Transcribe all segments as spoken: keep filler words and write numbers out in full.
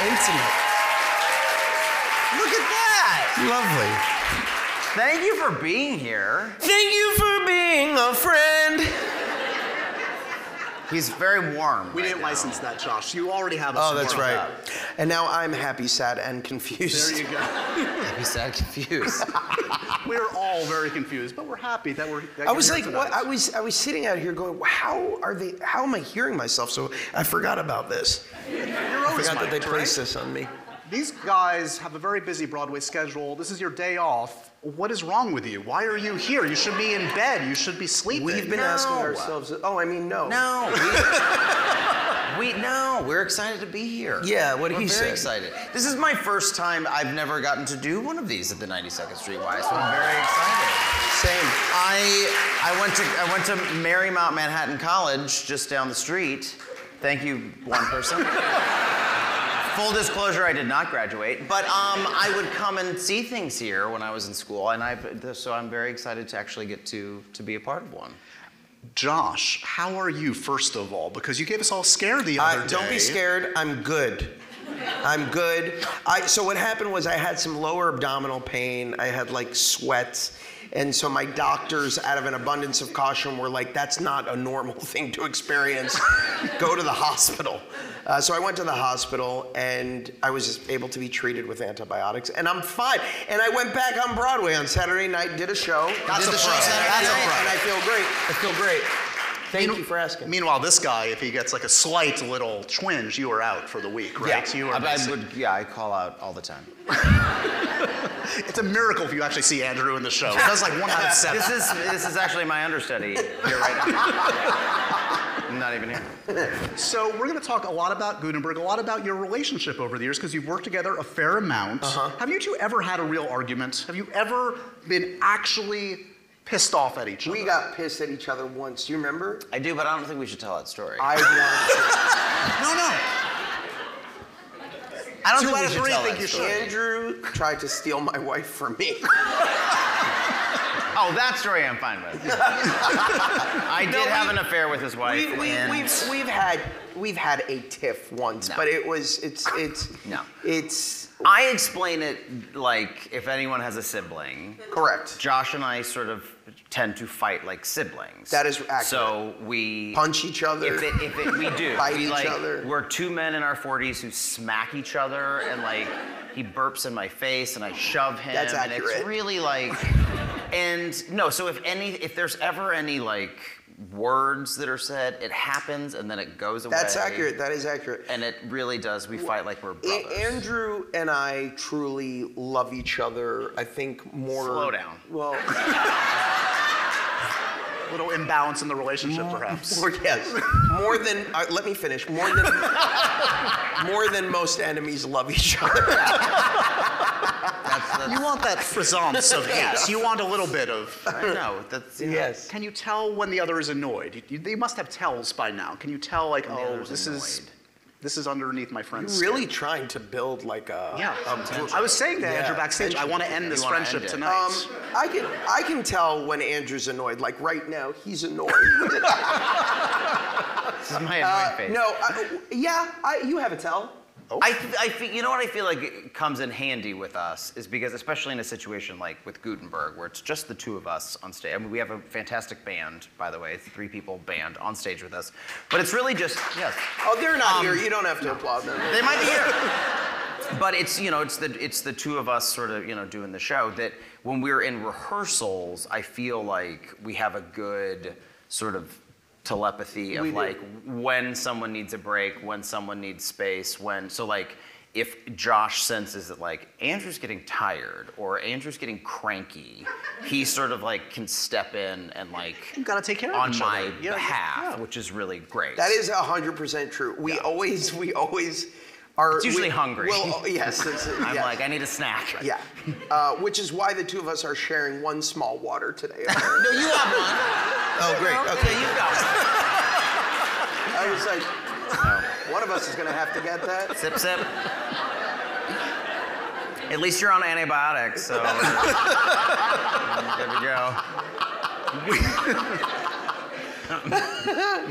intimate. Look at that. Lovely. Thank you for being here. Thank you for being a friend. He's very warm. We right didn't now. license that, Josh. You already have a Oh, that's right. Up. And now I'm happy, sad, and confused. There you go. Happy, sad, confused. We're all very confused, but we're happy that we're. That I was like, what? I was, I was sitting out here going, how are they? How am I hearing myself? So I forgot about this. You're I forgot smart, that they placed right? this on me. These guys have a very busy Broadway schedule. This is your day off. What is wrong with you? Why are you here? You should be in bed. You should be sleeping. We've been no. asking ourselves. Oh, I mean, no. No. We, we no. We're excited to be here. Yeah. What We're he said. Very excited. This is my first time. I've never gotten to do one of these at the ninety-second Street Y, so I'm very excited. Same. I I went to I went to Marymount Manhattan College just down the street. Thank you, one person. Full disclosure, I did not graduate, but um, I would come and see things here when I was in school, and I so I'm very excited to actually get to to be a part of one. Josh, how are you, first of all? Because you gave us all scared the other uh, day. Don't be scared. I'm good. I'm good. I, so what happened was I had some lower abdominal pain. I had like sweats. And so my doctors, out of an abundance of caution, were like, that's not a normal thing to experience. Go to the hospital. Uh, so I went to the hospital, and I was able to be treated with antibiotics, and I'm fine. And I went back on Broadway on Saturday night, did a show. That's did a the show Saturday night, and I feel great. I feel great. Thank mean, you for asking. Meanwhile, this guy, if he gets like a slight little twinge, you are out for the week, right? Yeah, you are I, I would, yeah I call out all the time. It's a miracle if you actually see Andrew in the show. It does like one out of seven. This is, this is actually my understudy here right now. I'm not even here. So we're going to talk a lot about Gutenberg, a lot about your relationship over the years, because you've worked together a fair amount. Uh-huh. Have you two ever had a real argument? Have you ever been actually... pissed off at each other. We got pissed at each other once. Do you remember? I do, but I don't think we should tell that story. I want to. No, no. I don't Two think out we should three tell think that you story. Should. Andrew tried to steal my wife from me. Oh, that story I'm fine with. I did no, we, have an affair with his wife. We, we, and... we've, we've had we've had a tiff once, no. but it was it's it's no it's. I explain it like if anyone has a sibling. Correct. Josh and I sort of tend to fight like siblings. That is accurate. So we... punch each other. If it, if it, we do. Fight we, each like, other. We're two men in our forties who smack each other, and like he burps in my face and I shove him. That's accurate. And it's really like... and no, so if any, if there's ever any like words that are said, it happens and then it goes away. That's accurate. That is accurate. And it really does. We fight like we're brothers. Andrew and I truly love each other. I think more. Slow down. Well, a little imbalance in the relationship, more, perhaps. More, yes. More than. Uh, let me finish. More than. More than most enemies love each other. That's, that's you want that frisance of hate. You want a little bit of... I know. That's, you know, yes. Can you tell when the other is annoyed? You, you, they must have tells by now. Can you tell, like, when oh, this annoyed. is... This is underneath my friend's You're really skin. Trying to build, like, a... Yeah. A, I was saying to yeah. Andrew backstage, I want to end this friendship end tonight. Um, I, can, I can tell when Andrew's annoyed. Like, right now, he's annoyed. This is my annoyed uh, face. No, I, yeah, I, you have a tell. Oh. I, I feel, you know what I feel like it comes in handy with us is because, especially in a situation like with Gutenberg, where it's just the two of us on stage. I mean, we have a fantastic band, by the way, three people band on stage with us. But it's really just, yes. Oh, they're not um, here. You don't have to no. applaud them. They might be here. But it's, you know, it's the, it's the two of us sort of, you know, doing the show that when we're in rehearsals, I feel like we have a good sort of telepathy of we like do. when someone needs a break, when someone needs space, when so like if Josh senses that like Andrew's getting tired or Andrew's getting cranky, he sort of like can step in and like you gotta take care of on my yeah, behalf, yeah. which is really great. That is a hundred percent true. We yeah. always we always are it's usually we, hungry. Well, yes, it's, I'm yes. like I need a snack. Right? Yeah, uh, which is why the two of us are sharing one small water today. No, you have one. Oh, great. Okay, yeah, you got it. I was like, no. One of us is going to have to get that. Sip, sip. At least you're on antibiotics, so. There we go.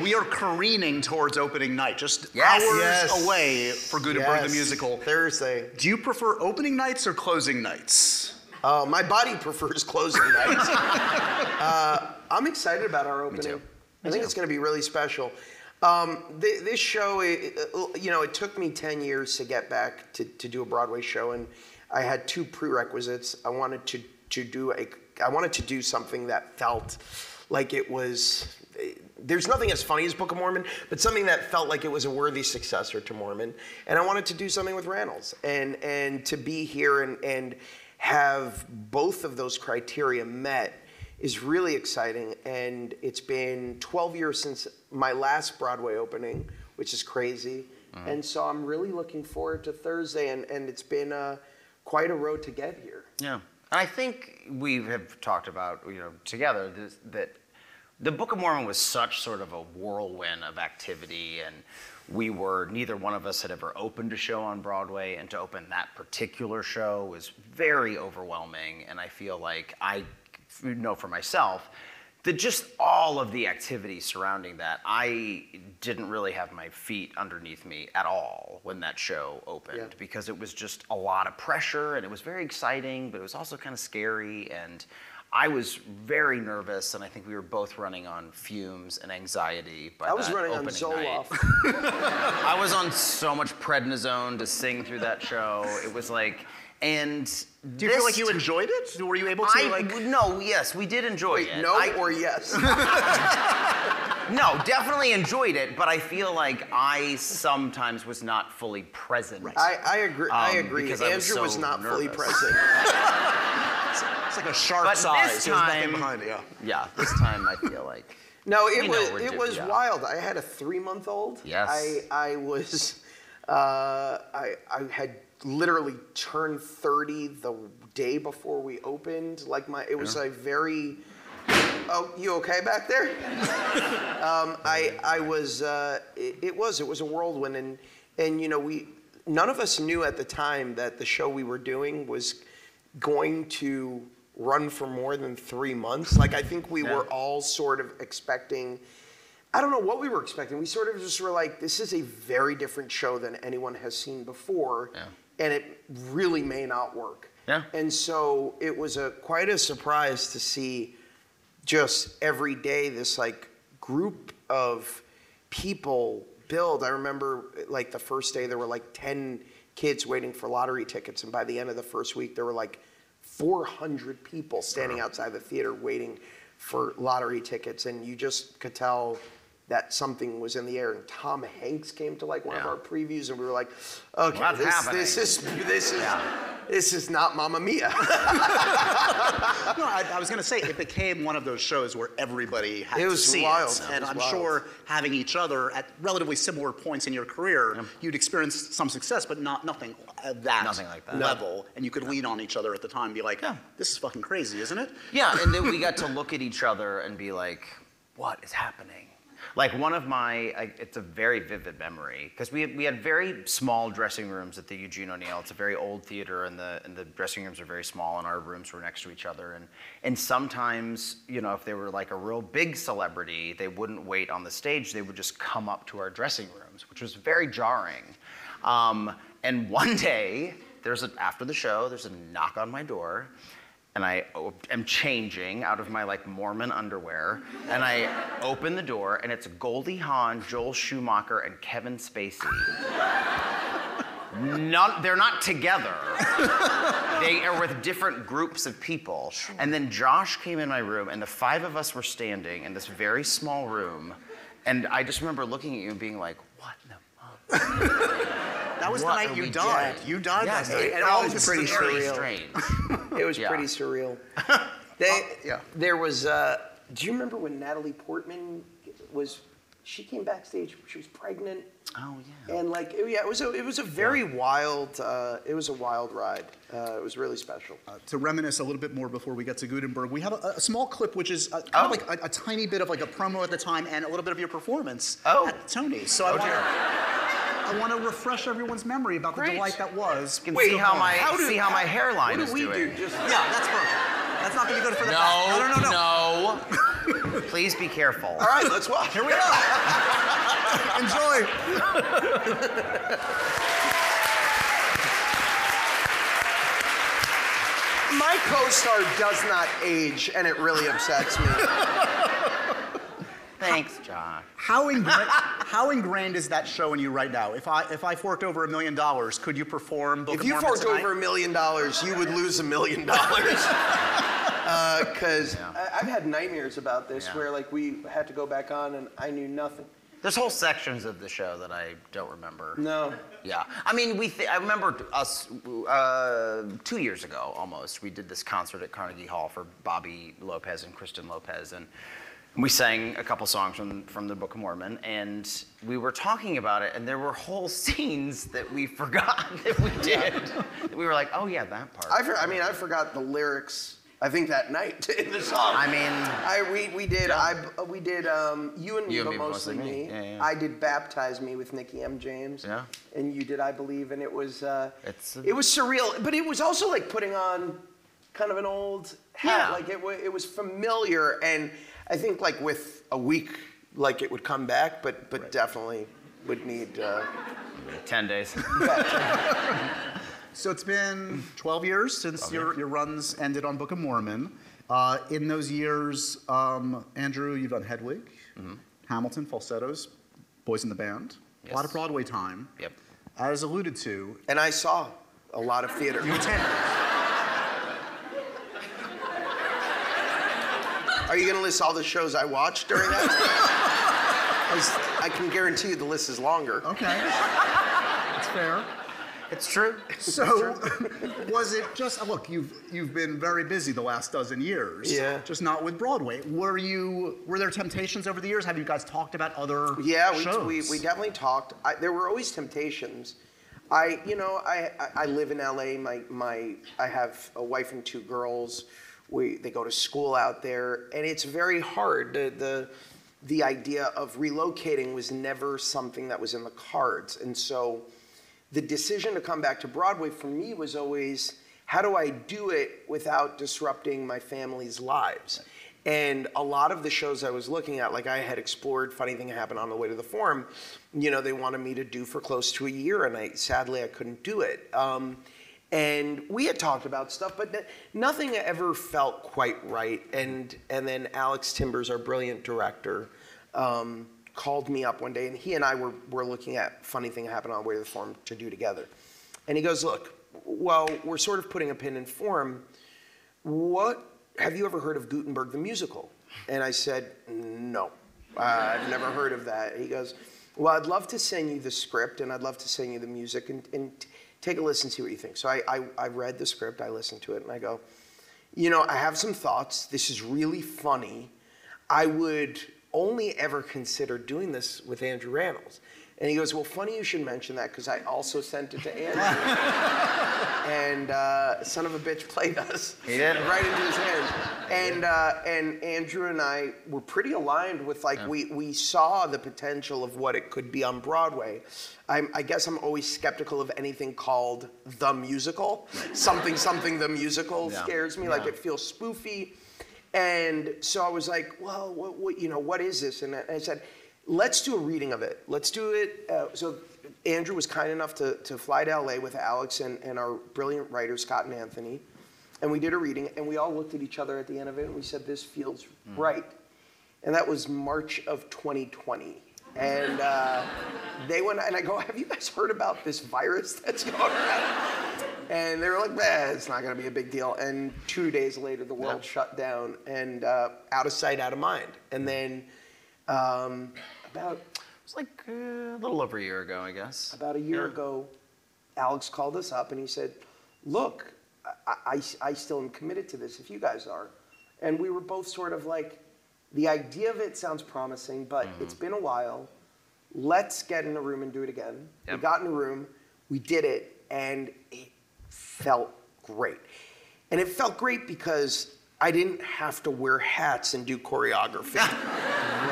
We are careening towards opening night, just yes, hours yes. away for Gutenberg yes. the Musical. Thursday. Do you prefer opening nights or closing nights? Uh, my body prefers closing nights. uh, I'm excited about our opening. Me too. I think it's going to be really special. Um, th this show, it, it, you know, it took me ten years to get back to, to do a Broadway show, and I had two prerequisites. I wanted to, to do a, I wanted to do something that felt like it was, there's nothing as funny as Book of Mormon, but something that felt like it was a worthy successor to Mormon. And I wanted to do something with Randall's, and, and to be here and, and have both of those criteria met is really exciting, and it's been twelve years since my last Broadway opening, which is crazy. Mm-hmm. And so I'm really looking forward to Thursday, and, and it's been uh, quite a road to get here. Yeah, I think we have talked about, you know, together this, that the Book of Mormon was such sort of a whirlwind of activity, and we were, neither one of us had ever opened a show on Broadway, and to open that particular show was very overwhelming, and I feel like I you know for myself, that just all of the activity surrounding that, I didn't really have my feet underneath me at all when that show opened, yeah. because it was just a lot of pressure, and it was very exciting, but it was also kind of scary, and I was very nervous, and I think we were both running on fumes and anxiety by that opening night. I was running on Zoloft. I was on so much Prednisone to sing through that show. It was like, and do you feel like you enjoyed it? Were you able to I, like? No, yes, we did enjoy wait, it. No I, or yes? No, definitely enjoyed it, but I feel like I sometimes was not fully present. Right. I, I agree. Um, I agree. Because Andrew I was, so was not nervous. fully present. it's, it's like a sharp but size. This time, There's nothing behind it. Yeah. Yeah. This time, I feel like. No, it was it doing, was yeah. wild. I had a three-month-old. Yes. I I was, uh, I I had. literally turned thirty the day before we opened. Like my, it was yeah. a very. Oh, you okay back there? um, I I was. Uh, it, it was. It was a whirlwind, and and you know we none of us knew at the time that the show we were doing was going to run for more than three months. Like I think we yeah. were all sort of expecting. I don't know what we were expecting. We sort of just were like, this is a very different show than anyone has seen before. Yeah. And it really may not work. Yeah. And so it was a quite a surprise to see just every day this like group of people build. I remember like the first day there were like ten kids waiting for lottery tickets, and by the end of the first week there were like four hundred people standing outside the theater waiting for lottery tickets, and you just could tell that something was in the air. And Tom Hanks came to like one yeah. of our previews, and we were like, "Okay, What's this, this is this is yeah. this is not Mamma Mia." No, I, I was gonna say it became one of those shows where everybody had it was to see wild. it, and it was I'm wild. sure having each other at relatively similar points in your career, yeah. you'd experienced some success, but not nothing at that nothing like that level, no. and you could yeah. lean on each other at the time, and be like, yeah. "This is fucking crazy, isn't it?" Yeah, and then we got to look at each other and be like, "What is happening?" Like one of my, I, it's a very vivid memory, because we had, we had very small dressing rooms at the Eugene O'Neill. It's a very old theater, and the and the dressing rooms are very small, and our rooms were next to each other. And and sometimes, you know, if they were like a real big celebrity, they wouldn't wait on the stage. They would just come up to our dressing rooms, which was very jarring. Um, and one day, there's a, after the show, there's a knock on my door. And I am changing out of my like Mormon underwear, and I open the door, and it's Goldie Hawn, Joel Schumacher, and Kevin Spacey. None, they're not together. They are with different groups of people. And then Josh came in my room, and the five of us were standing in this very small room, and I just remember looking at you and being like, "What the fuck?" That was what the night you died. Dead? You died yes, that night. It, and that was pretty surreal. Strange. It was yeah. pretty surreal. They, uh, yeah. There was, uh, do you remember when Natalie Portman was, she came backstage, she was pregnant. Oh, yeah. And like, it, yeah, it was a, it was a very yeah. wild, uh, it was a wild ride. Uh, it was really special. Uh, to reminisce a little bit more before we get to Gutenberg, we have a, a small clip, which is a, kind oh. of like a, a tiny bit of like a promo at the time and a little bit of your performance oh. at Tony's. So oh, I want I want to refresh everyone's memory about the Great. delight that was. Can Wait, see how my how do, see how my hairline what do is we doing. Do? Just, yeah, that's perfect. That's not going to go for the no, back. No, no, no, no. Please be careful. All right, let's watch. Here we are. Enjoy. My co-star does not age, and it really upsets me. Thanks, Josh. How ingra how ingrained is that show in you right now? If I if I forked over a million dollars, could you perform Book of Mormon tonight? If you forked over a million dollars, you would lose a million dollars. Because I've had nightmares about this, yeah. where like we had to go back on, and I knew nothing. There's whole sections of the show that I don't remember. No. Yeah. I mean, we th I remember us uh, two years ago, almost, we did this concert at Carnegie Hall for Bobby Lopez and Kristen Lopez, and we sang a couple songs from, from the Book of Mormon, and we were talking about it, and there were whole scenes that we forgot that we did. Yeah. We were like, oh, yeah, that part. I, for I mean, I forgot the lyrics. I think that night in the song. I mean, I we we did yeah. I we did um, you and me, but mostly me. me. Yeah, yeah. I did Baptize Me with Nikki M. James. Yeah. And you did I Believe, and it was uh, it's it was surreal, but it was also like putting on kind of an old hat. Yeah. Like it it was familiar, and I think like with a week, like it would come back, but but right. definitely would need uh, ten days. So it's been twelve years since okay. your, your runs ended on Book of Mormon. Uh, in those years, um, Andrew, you've done Hedwig, mm-hmm. Hamilton, Falsettos, Boys in the Band, yes. a lot of Broadway time, yep. as alluded to. And I saw a lot of theater. You attended. Are you going to list all the shows I watched during that? I can guarantee you the list is longer. Okay. That's fair. It's true. So, was it just look? You've you've been very busy the last dozen years. Yeah. Just not with Broadway. Were you? Were there temptations over the years? Have you guys talked about other? Yeah, shows? we we we definitely talked. I, there were always temptations. I you know I, I I live in L A. My my I have a wife and two girls. We they go to school out there, and it's very hard. The the the idea of relocating was never something that was in the cards, and so. The decision to come back to Broadway for me was always, how do I do it without disrupting my family's lives? And a lot of the shows I was looking at, like I had explored Funny Thing Happened on the Way to the Forum, you know, they wanted me to do for close to a year, and I sadly I couldn't do it. Um, and we had talked about stuff, but nothing ever felt quite right. And, and then Alex Timbers, our brilliant director, um, called me up one day, and he and I were, were looking at Funny Thing Happened on the Way to the Forum to do together. And he goes, look, well, we're sort of putting a pin in Forum. What, have you ever heard of Gutenberg the Musical? And I said, no, uh, I've never heard of that. He goes, well, I'd love to send you the script, and I'd love to send you the music, and, and take a listen, see what you think. So I, I, I read the script, I listened to it, and I go, you know, I have some thoughts. This is really funny. I would only ever considered doing this with Andrew Rannells. And he goes, well, funny you should mention that, because I also sent it to Andrew. And uh, son of a bitch played us. He did. Right into his hands. And, uh, and Andrew and I were pretty aligned with, like, yeah. we, we saw the potential of what it could be on Broadway. I'm, I guess I'm always skeptical of anything called The Musical. Something, something, The Musical yeah. scares me. Yeah. Like, it feels spoofy. And so I was like, well, what, what, you know, what is this? And I, and I said, let's do a reading of it. Let's do it. Uh, so Andrew was kind enough to, to fly to L A with Alex and, and our brilliant writers, Scott and Anthony. And we did a reading, and we all looked at each other at the end of it, and we said, this feels mm. right. And that was March of twenty twenty. And uh, they went, and I go, have you guys heard about this virus that's going around? And they were like, eh, it's not going to be a big deal. And two days later, the world no. shut down, and uh, out of sight, out of mind. And then um, about... It was like uh, a little over a year ago, I guess. About a year yeah. ago, Alex called us up, and he said, look, I, I, I still am committed to this, if you guys are. And we were both sort of like, the idea of it sounds promising, but mm-hmm. it's been a while. Let's get in a room and do it again. Yep. We got in a room, we did it, and... It, felt great. And it felt great because I didn't have to wear hats and do choreography.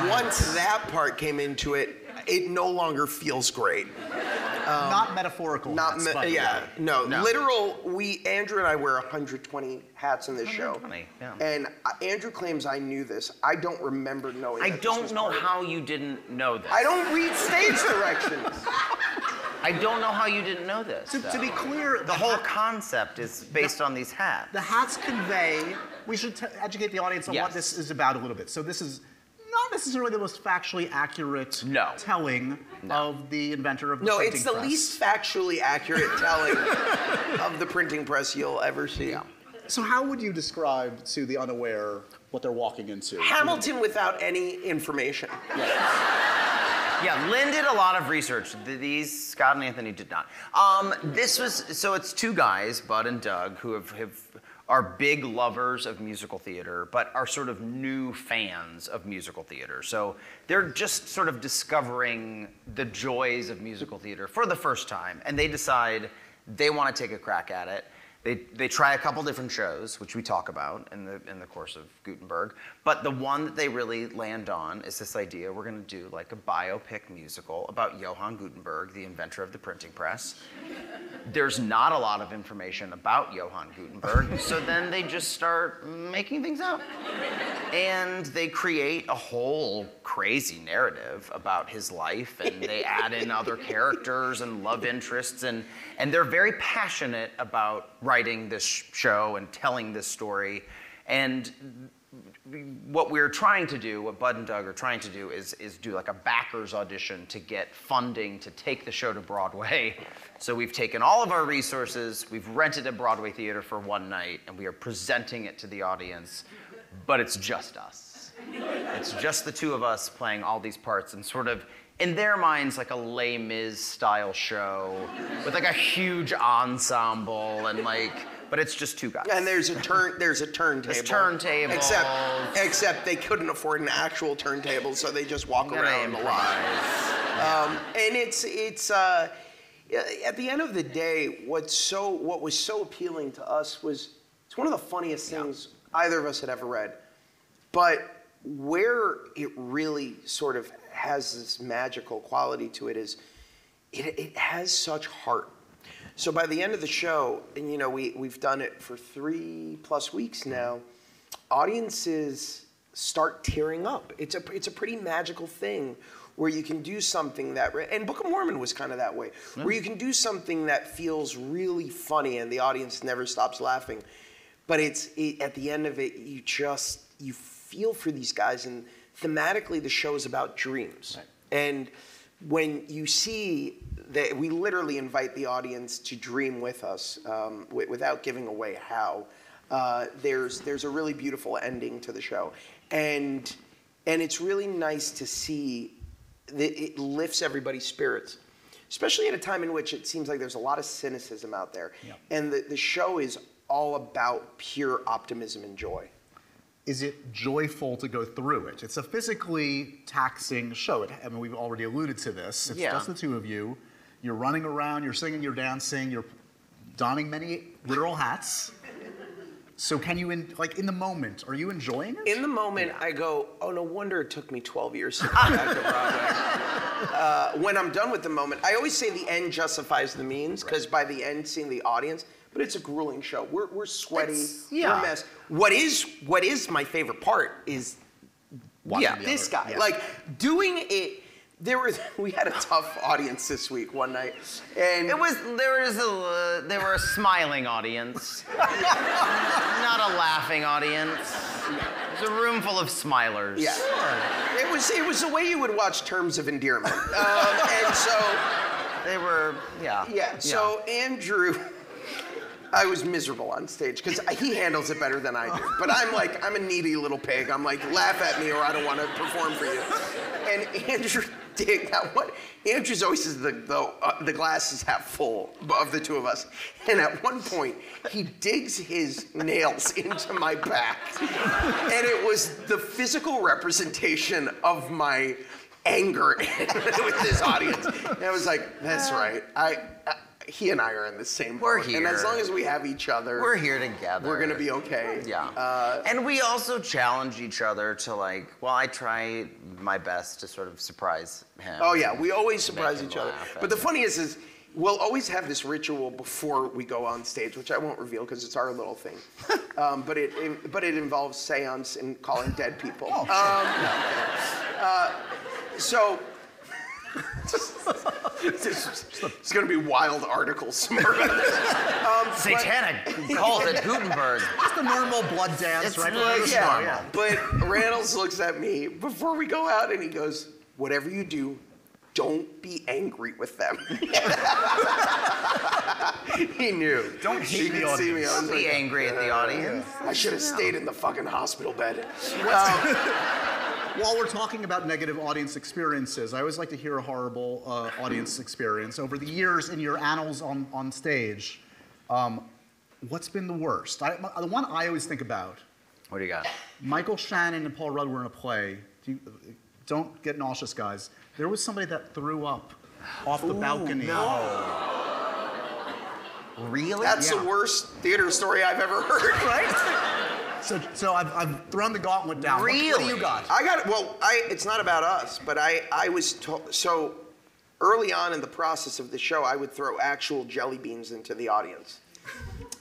Once that part came into it, it no longer feels great. Um, not metaphorical. Not me funny, yeah, right. no, no, literal. We Andrew and I wear one hundred twenty hats in this show. Yeah. And uh, Andrew claims I knew this. I don't remember knowing. I don't know how you didn't know this. I don't read stage directions. I don't know how you didn't know this. To, to be clear, the, the whole concept is based the, on these hats. The hats convey. We should t educate the audience on yes. what this is about a little bit. So this is not necessarily the most factually accurate no. telling no. of the inventor of the no, printing press. No, it's the least factually accurate telling of the printing press you'll ever see. Yeah. So how would you describe to the unaware what they're walking into? Hamilton without any information. Yes. Yeah, Lynn did a lot of research. These, Scott and Anthony did not. Um, this was, so it's two guys, Bud and Doug, who have, have, are big lovers of musical theater, but are sort of new fans of musical theater. So they're just sort of discovering the joys of musical theater for the first time, and they decide they want to take a crack at it. They, they try a couple different shows, which we talk about in the, in the course of Gutenberg, but the one that they really land on is this idea we're going to do like a biopic musical about Johann Gutenberg, the inventor of the printing press. There's not a lot of information about Johann Gutenberg, so then they just start making things up. And they create a whole crazy narrative about his life, and they add in other characters and love interests, and, and they're very passionate about writing this show and telling this story. And what we're trying to do, what Bud and Doug are trying to do is, is do like a backers audition to get funding to take the show to Broadway. So we've taken all of our resources, we've rented a Broadway theater for one night, and we are presenting it to the audience, but it's just us. It's just the two of us playing all these parts and sort of in their minds, like a Les Mis style show with like a huge ensemble and like, but it's just two guys. And there's a turn, there's a turntable. There's turntables. Except, except they couldn't afford an actual turntable, so they just walk and around a lot. Yeah. Um, and it's it's uh, at the end of the day, what's so what was so appealing to us was it's one of the funniest yeah. things either of us had ever read, but where it really sort of has this magical quality to it is it, it has such heart. So by the end of the show, and you know, we, we've done it for three plus weeks now, audiences start tearing up. It's a, it's a pretty magical thing where you can do something that, and Book of Mormon was kind of that way, mm-hmm. where you can do something that feels really funny and the audience never stops laughing. But it's, it, at the end of it, you just, you feel for these guys, and thematically the show is about dreams. Right. And when you see that, we literally invite the audience to dream with us um, without giving away how. Uh, there's there's a really beautiful ending to the show. And, and it's really nice to see that it lifts everybody's spirits, especially at a time in which it seems like there's a lot of cynicism out there. Yep. And the, the show is all about pure optimism and joy. Is it joyful to go through it? It's a physically taxing show. It, I mean, we've already alluded to this. It's yeah. just the two of you. You're running around, you're singing, you're dancing, you're donning many literal hats. So can you, in, like in the moment, are you enjoying it? In the moment, yeah. I go, oh, no wonder it took me twelve years to go back to Broadway. Uh, when I'm done with the moment, I always say the end justifies the means, because right. by the end, seeing the audience, but it's a grueling show. We're, we're sweaty, yeah. we're messed. What is, what is my favorite part is Watching yeah, this other, guy. Yeah. Like, doing it, there was, we had a tough audience this week one night. And it was, there was a, uh, there were a smiling audience. Not a laughing audience. It was a room full of smilers. Yeah. Sure. It was, it was the way you would watch Terms of Endearment. um, and so. They were, yeah. Yeah, yeah. So Andrew, I was miserable on stage because he handles it better than I do. But I'm like, I'm a needy little pig. I'm like, laugh at me or I don't want to perform for you. And Andrew did that one. Andrew's always is the, the, uh, the glass is half full of the two of us. And at one point, he digs his nails into my back. And it was the physical representation of my anger with this audience. And I was like, that's right. I. I He and I are in the same boat. We're here. And as long as we have each other. We're here together. We're gonna be okay. Yeah. Uh, and we also challenge each other to like, well, I try my best to sort of surprise him. Oh yeah, we always surprise each other. But the funniest is, we'll always have this ritual before we go on stage, which I won't reveal because it's our little thing. Um, but it, it but it involves seance and calling dead people. Oh, um, uh, so it's going to be wild articles somewhere about this. Um, Satanic calls it Gutenberg. Just a normal blood dance, it's right? Like, yeah, yeah. But Reynolds looks at me before we go out and he goes, "Whatever you do, don't be angry with them." He knew. Don't hate the audience. Don't be angry at the audience. I should have stayed in the fucking hospital bed. Um, While we're talking about negative audience experiences, I always like to hear a horrible uh, audience experience. Over the years in your annals on, on stage, um, what's been the worst? I, the one I always think about. What do you got? Michael Shannon and Paul Rudd were in a play. Do you, don't get nauseous, guys. There was somebody that threw up off the Ooh, balcony. No. Really? That's yeah. the worst theater story I've ever heard, right? so so I've, I've thrown the gauntlet down. Really? What, what do you got? I got, well, I, it's not about us, but I, I was told, so early on in the process of the show, I would throw actual jelly beans into the audience.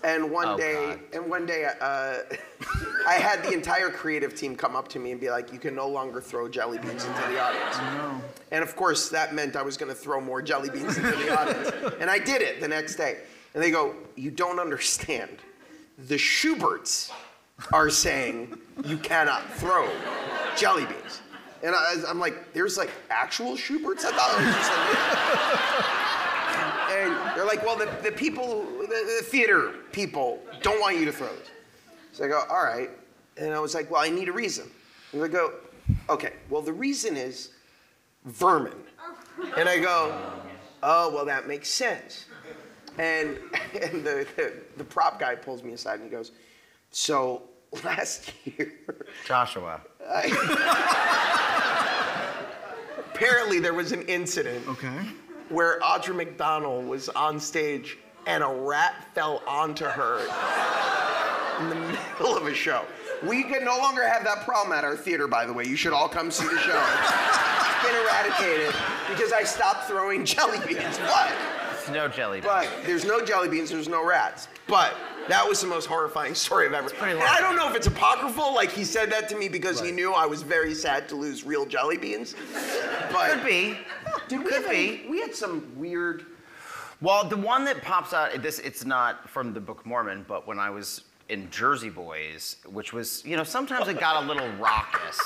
And one oh, day, God. and one day, uh, I had the entire creative team come up to me and be like, "You can no longer throw jelly beans into the audience." No. And of course, that meant I was going to throw more jelly beans into the audience. And I did it the next day. And they go, "You don't understand. The Schuberts are saying you cannot throw jelly beans." And I, I'm like, "There's like actual Schuberts? I thought it was just like..." And they're like, "Well, the, the people, the, the theater people don't want you to throw this." So I go, "All right." And I was like, "Well, I need a reason." And they go, "Okay, well, the reason is vermin." And I go, "Oh, well, that makes sense." And, and the, the, the prop guy pulls me aside and he goes, "So last year..." Joshua. I, apparently there was an incident. Okay. Where Audra McDonald was on stage and a rat fell onto her in the middle of a show. We can no longer have that problem at our theater, by the way. You should all come see the show. It's been eradicated because I stopped throwing jelly beans, but... There's no jelly beans. But there's no jelly beans, there's no rats. But that was the most horrifying story I've ever... And I don't know if it's apocryphal, like he said that to me because right. he knew I was very sad to lose real jelly beans, but... Could be. Dude, we could had, be. We had some weird... Well, the one that pops out, this it's not from the Book of Mormon, but when I was in Jersey Boys, which was, you know, sometimes it got a little raucous.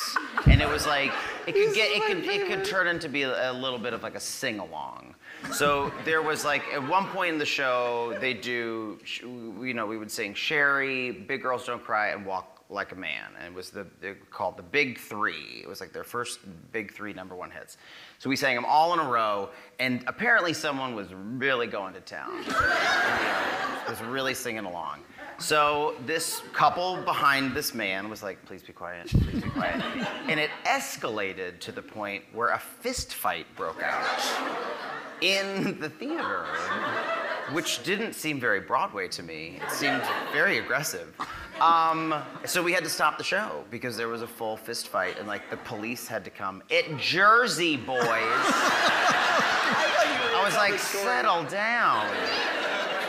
And it was like, it could get, it could, it could turn into be a little bit of like a sing-along. So there was like, at one point in the show, they do, you know, we would sing Sherry, Big Girls Don't Cry, and Walk Like a Man. And it was the, called the Big Three. It was like their first big three number one hits. So we sang them all in a row, and apparently someone was really going to town. Was really singing along. So this couple behind this man was like, "Please be quiet, please be quiet." And it escalated to the point where a fist fight broke out in the theater, which didn't seem very Broadway to me. It seemed very aggressive. Um, so we had to stop the show because there was a full fist fight and like the police had to come. At Jersey Boys. I, I was like, settle down.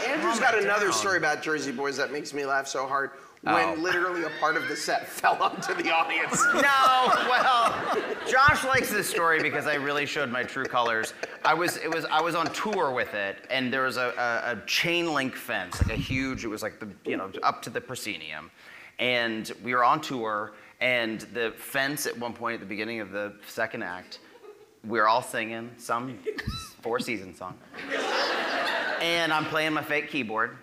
Andrew's got another down. story about Jersey Boys that makes me laugh so hard. Oh. When literally a part of the set fell onto the audience. No, well, Josh likes this story because I really showed my true colors. I was, it was, I was on tour with it, and there was a, a, a chain link fence, like a huge, it was like the, you know, up to the proscenium. And we were on tour, and the fence at one point at the beginning of the second act, we were all singing some Four Seasons song. And I'm playing my fake keyboard.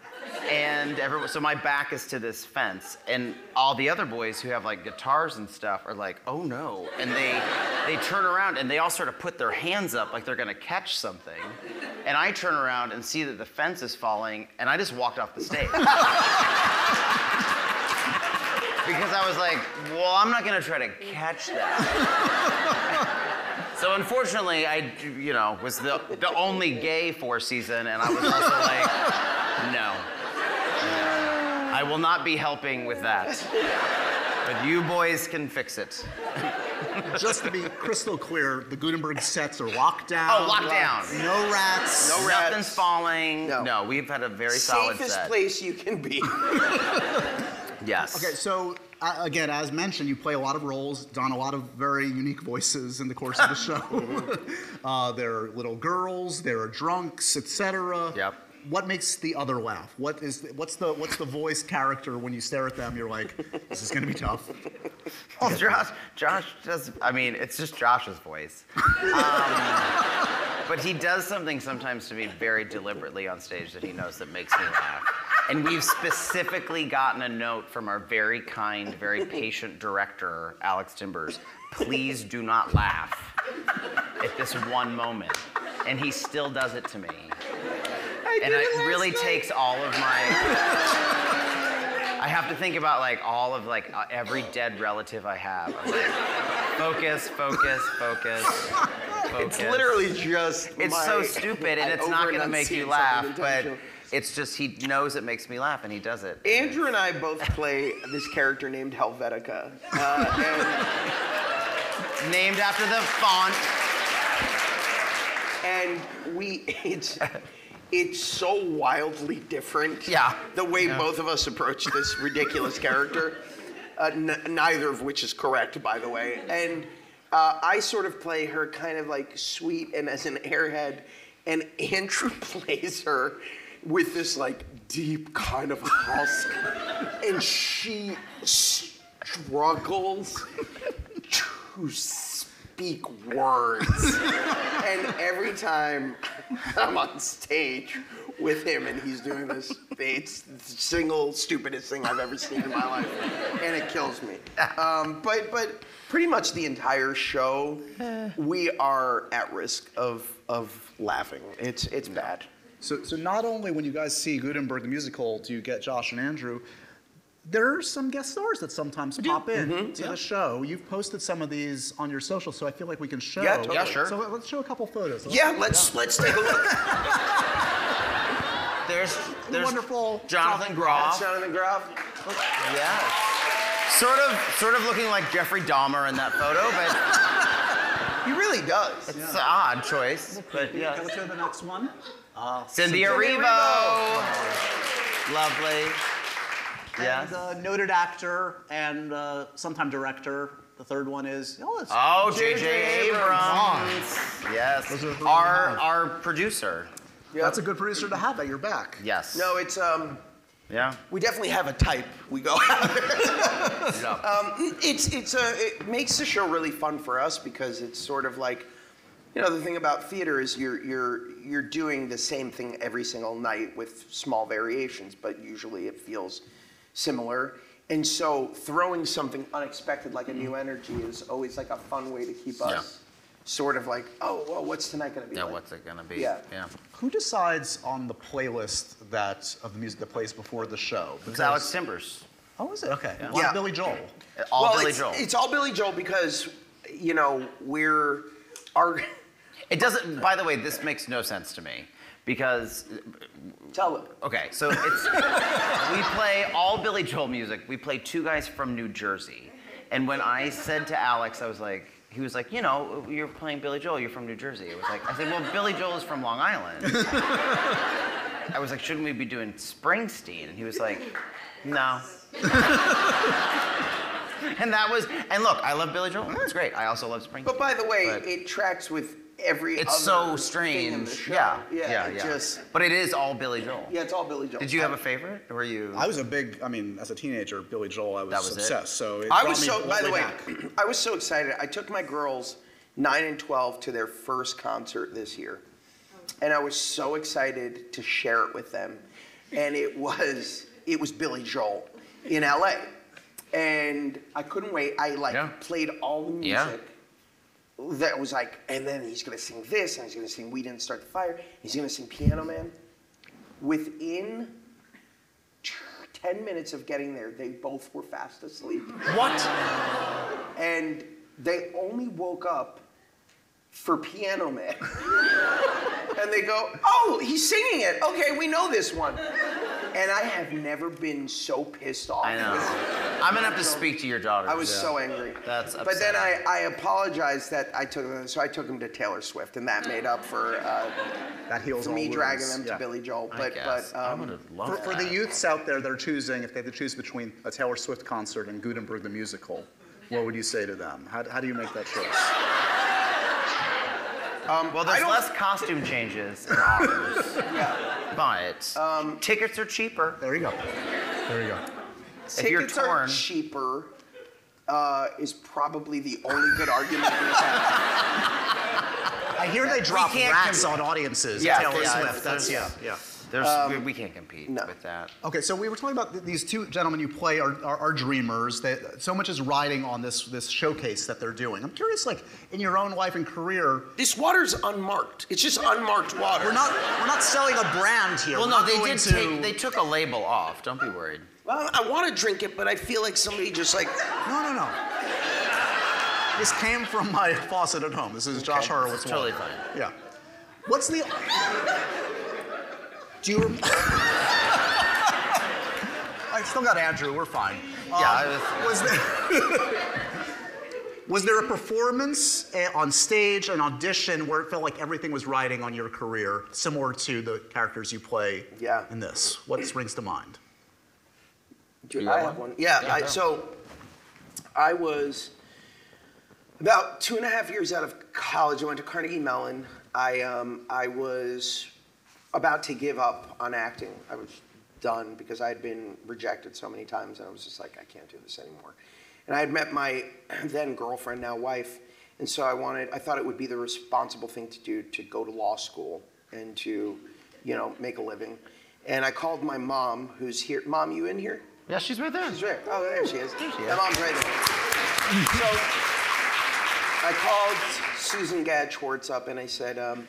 And everyone, so my back is to this fence, and all the other boys who have like guitars and stuff are like, "Oh no!" And they, they turn around and they all sort of put their hands up like they're gonna catch something, and I turn around and see that the fence is falling, and I just walked off the stage. Because I was like, "Well, I'm not gonna try to catch that." So unfortunately, I, you know, was the the only gay Four Season, and I was also like, "No." I will not be helping with that. But you boys can fix it. Just to be crystal clear, the Gutenberg sets are locked down. Oh, locked down. No rats. No rats. Nothing's that's, falling. No. no, we've had a very solid set. Safest place you can be. Yes. Okay, so uh, again, as mentioned, you play a lot of roles, don a lot of very unique voices in the course of the show. uh, there are little girls, there are drunks, et cetera. Yep. What makes the other laugh? What is the, what's the what's the voice character when you stare at them? You're like, this is gonna be tough. Oh, Josh, Josh does. I mean, it's just Josh's voice. Um, but he does something sometimes to me very deliberately on stage that he knows that makes me laugh. And we've specifically gotten a note from our very kind, very patient director, Alex Timbers. Please do not laugh at this one moment. And he still does it to me. I and it, it really night. takes all of my, I have to think about like all of like uh, every dead relative I have. I'm like, focus, focus, focus, focus. It's literally just It's my, so stupid and I it's not gonna make you laugh, but it's just he knows it makes me laugh and he does it. Andrew and I both play this character named Helvetica. Uh, and named after the font. And we, it's, It's so wildly different. Yeah. The way yeah. both of us approach this ridiculous character, uh, n neither of which is correct, by the way. And uh, I sort of play her kind of like sweet and as an airhead, and Andrew plays her with this like deep kind of husk, and she struggles to speak words. And every time I'm on stage with him and he's doing this, it's the single stupidest thing I've ever seen in my life. And it kills me. Um, but but pretty much the entire show, we are at risk of of laughing. It's it's bad. So so not only when you guys see Gutenberg the Musical do you get Josh and Andrew, there are some guest stars that sometimes pop in mm-hmm. to yeah. the show. You've posted some of these on your social, so I feel like we can show. Yeah, totally. Yeah, sure. So let's show a couple photos. Let's yeah, let's let's take a look. there's there's wonderful Jonathan Groff. That's Jonathan Groff. Yeah. Sort of sort of looking like Jeffrey Dahmer in that photo, but he really does. It's yeah. an odd choice, but yeah. Let's go to the next one. Uh, Cindy, Cindy Erivo. Oh. Lovely. Yes. And uh, noted actor and uh, sometime director. The third one is oh, it's oh J J Abrams. Abrams. Yes, our our producer. Yep. That's a good producer to have at your back. Yes. No, it's um. Yeah. We definitely have a type. We go after. yeah. Um, it's it's a it makes the show really fun for us because it's sort of like, you know, the thing about theater is you're you're you're doing the same thing every single night with small variations, but usually it feels similar, and so throwing something unexpected like a new energy is always like a fun way to keep us yeah. sort of like, oh, well, what's tonight gonna be? Yeah, like? What's it gonna be? Yeah. yeah. Who decides on the playlist that of the music that plays before the show? Because it's Alex Timbers. Oh, is it? Okay. Yeah. Well, yeah. Billy Joel. All well, Billy it's, Joel. It's all Billy Joel because, you know, we're our. It doesn't. By the way, this makes no sense to me. Because, tell them. Okay, so it's, we play all Billy Joel music. We play two guys from New Jersey. And when I said to Alex, I was like, he was like, you know, you're playing Billy Joel, you're from New Jersey. It was like, I said, well, Billy Joel is from Long Island. I was like, shouldn't we be doing Springsteen? And he was like, no. And that was, and look, I love Billy Joel, oh, that's great. I also love Springsteen. But by the way, but, it tracks with every it's other so strange in the show. yeah yeah, yeah, it yeah. Just, but it is all Billy Joel. Yeah, it's all Billy Joel. Did you have a favorite, or were you? I was a big, I mean, as a teenager, Billy Joel, I was, was obsessed. It? So it I was so, by the way, back. I was so excited. I took my girls nine and twelve to their first concert this year, and I was so excited to share it with them, and it was it was Billy Joel in L A, and I couldn't wait. I like yeah. played all the music. Yeah. That was like, and then he's gonna sing this, and he's gonna sing We Didn't Start the Fire, he's gonna sing Piano Man. Within ten minutes of getting there, they both were fast asleep. What? And they only woke up for Piano Man. And they go, oh, he's singing it. Okay, we know this one. And I have never been so pissed off. I know. I'm gonna have to speak to your daughter. I was yeah. so angry. That's upsetting. But then I, I apologized that I took him, so I took him to Taylor Swift, and that made up for uh, that heals all wounds. For me, dragging them yeah. to Billy Joel. But, I guess. But, um, I would have loved for, that. For the youths out there, they're choosing, if they had to choose between a Taylor Swift concert and Gutenberg the Musical, what would you say to them? How, how do you make that choice? um, well, there's less costume changes in ours. yeah. But um, tickets are cheaper. There you go. There you go. Tickets if you're torn, are cheaper uh, is probably the only good argument we have. I hear they drop rats on audiences. Yeah, Taylor yeah, Swift. That's, yeah, yeah. There's, um, we, we can't compete no. with that. Okay, so we were talking about th these two gentlemen you play are, are, are dreamers. They, so much is riding on this this showcase that they're doing. I'm curious, like in your own life and career. This water's unmarked. It's just unmarked water. We're not we're not selling a brand here. Well, we're no, they did to... take they took a label off. Don't be worried. Well, I want to drink it, but I feel like somebody just like no, no, no. This came from my faucet at home. This is okay. Josh Horowitz's water. Totally fine. Yeah. What's the Do you remember? I still got Andrew, we're fine. Um, yeah, I was... Was there, was there a performance on stage, an audition, where it felt like everything was riding on your career, similar to the characters you play yeah. in this? What springs to mind? Do you I have one? one. Yeah, yeah I, no. so I was about two and a half years out of college. I went to Carnegie Mellon. I, um, I was... about to give up on acting. I was done because I had been rejected so many times and I was just like, I can't do this anymore. And I had met my then girlfriend, now wife, and so I wanted, I thought it would be the responsible thing to do to go to law school and to, you know, make a living. And I called my mom, who's here. Mom, you in here? Yeah, she's right there. She's right. Oh, there she is. There she is. My mom's right there. So I called Susan Gadd Schwartz up and I said, um,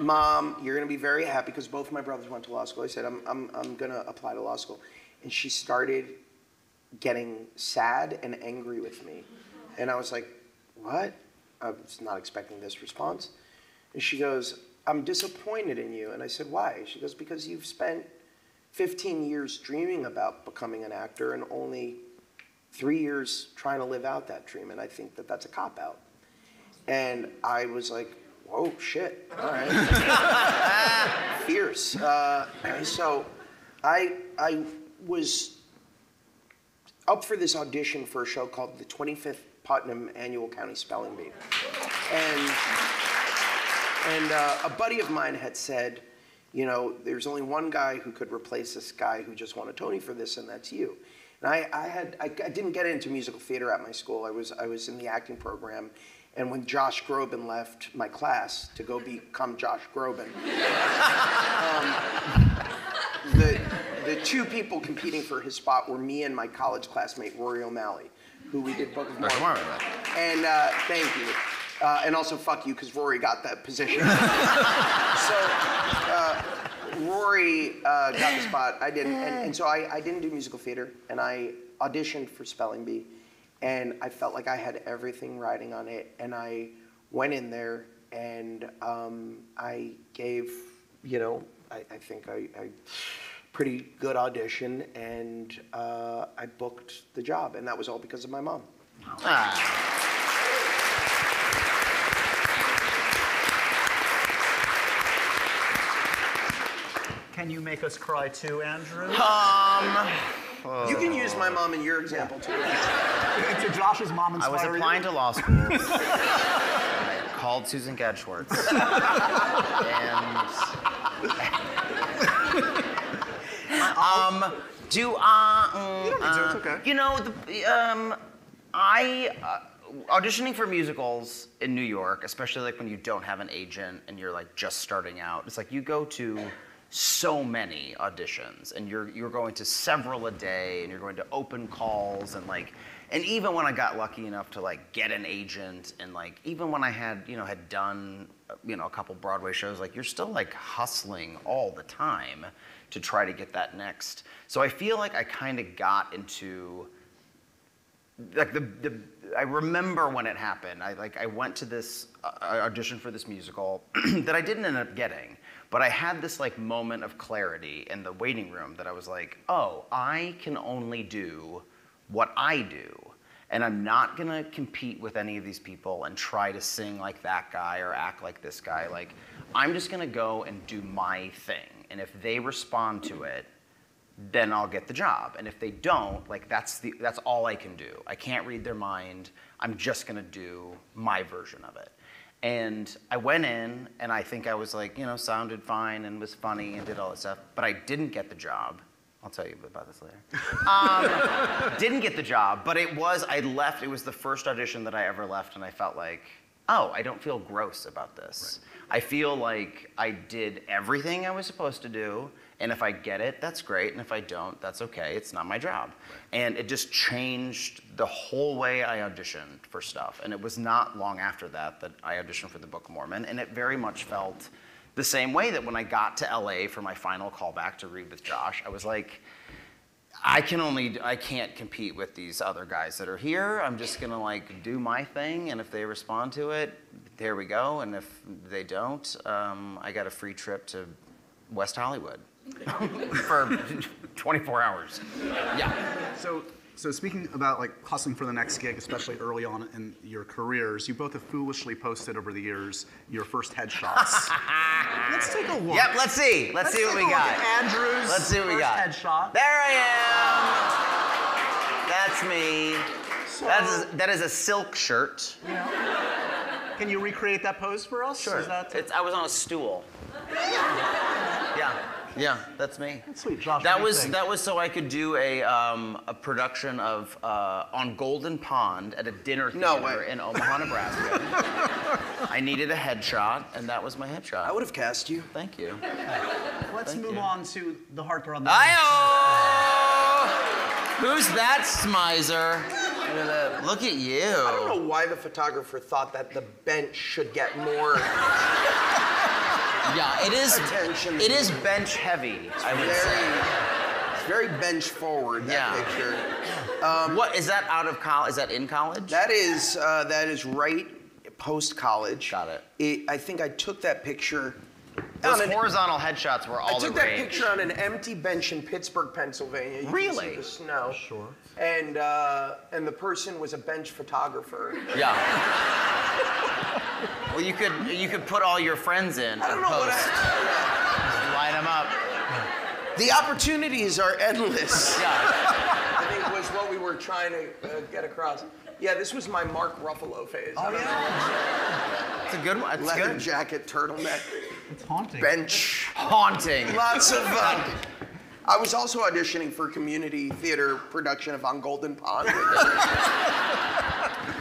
Mom, you're going to be very happy because both of my brothers went to law school. I said, I'm, I'm, I'm going to apply to law school. And she started getting sad and angry with me. And I was like, what? I was not expecting this response. And she goes, I'm disappointed in you. And I said, why? She goes, because you've spent fifteen years dreaming about becoming an actor and only three years trying to live out that dream. And I think that that's a cop-out. And I was like, oh, shit, all right. Fierce. Uh, so I, I was up for this audition for a show called the twenty-fifth Putnam Annual County Spelling Bee. And, and uh, a buddy of mine had said, you know, there's only one guy who could replace this guy who just won a Tony for this, and that's you. And I, I, had, I, I didn't get into musical theater at my school. I was, I was in the acting program. And when Josh Groban left my class to go become Josh Groban, um, the, the two people competing for his spot were me and my college classmate, Rory O'Malley, who we did Book of Mormon. Mormon. And uh, thank you. Uh, and also, fuck you, because Rory got that position. so uh, Rory uh, got the spot. I didn't. And, and so I, I didn't do musical theater, and I auditioned for Spelling Bee. And I felt like I had everything riding on it. And I went in there and um, I gave, you know, I, I think I, I pretty good audition and uh, I booked the job. And that was all because of my mom. Ah. Can you make us cry too, Andrew? Um. Oh. You can use my mom in your example, too. It's a Josh's mom inspired. I was applying to law school. I called Susan Gadd Schwartz. and um, do I? Um, you don't need to. It's okay. You know, the, um, I uh, auditioning for musicals in New York, especially like when you don't have an agent and you're like just starting out. It's like you go to so many auditions, and you're you're going to several a day, and you're going to open calls, and like, and even when I got lucky enough to like get an agent, and like even when I had you know had done you know a couple Broadway shows, like you're still like hustling all the time to try to get that next. So I feel like I kind of got into like the the I remember when it happened. I like I went to this uh, audition for this musical that I didn't end up getting. But I had this like moment of clarity in the waiting room that I was like, oh, I can only do what I do. And I'm not gonna compete with any of these people and try to sing like that guy or act like this guy. Like, I'm just gonna go and do my thing. And if they respond to it, then I'll get the job. And if they don't, like that's the that's all I can do. I can't read their mind. I'm just gonna do my version of it. And I went in and I think I was like, you know, sounded fine and was funny and did all that stuff, but I didn't get the job. I'll tell you about this later. Um, didn't get the job, but it was, I left, it was the first audition that I ever left and I felt like, oh, I don't feel gross about this. Right. I feel like I did everything I was supposed to do, and if I get it, that's great, and if I don't, that's okay, it's not my job. Right. And it just changed the whole way I auditioned for stuff, and it was not long after that that I auditioned for the Book of Mormon, and it very much felt the same way that when I got to L A for my final callback to read with Josh, I was like, I can only, I can't compete with these other guys that are here. I'm just gonna like do my thing, and if they respond to it, there we go. And if they don't, um, I got a free trip to West Hollywood for twenty-four hours. Yeah. So, so speaking about like hustling for the next gig, especially early on in your careers, you both have foolishly posted over the years your first headshots. Let's take a look. Yep, let's see. Let's, let's see what we got. Andrew's let's see what first we got. Headshot. There I am. That's me. So, that, is, that is a silk shirt. You know, can you recreate that pose for us? Sure. Is that it's, I was on a stool. Yeah. Yeah, that's me. That's sweet, Josh. That was that was so I could do a um, a production of uh, On Golden Pond at a dinner theater no in Omaha, Nebraska. I needed a headshot, and that was my headshot. I would have cast you. Thank you. Let's Thank move you. on to the heartthrob. I-oh! Who's that smizer? Look at you. I don't know why the photographer thought that the bench should get more. Yeah, it is. Attention. It is bench heavy. It's I would very, say it's very bench forward. That yeah. picture. Um, what is that out of college? Is that in college? That is uh, that is right post college. Got it. it. I think I took that picture. Those on horizontal an, headshots were all the rage. I took that picture on an empty bench in Pittsburgh, Pennsylvania. You really? Can see the snow. Sure. And uh, and the person was a bench photographer. Yeah. Well, you could you could put all your friends in I don't know post. What I... Line them up. The opportunities are endless. Yeah. I think was what we were trying to uh, get across. Yeah, this was my Mark Ruffalo phase. Oh I don't yeah. It's a good one. It's Leather good. jacket, turtleneck. It's haunting. Bench. Haunting. Lots of. Uh, I was also auditioning for community theater production of On Golden Pond.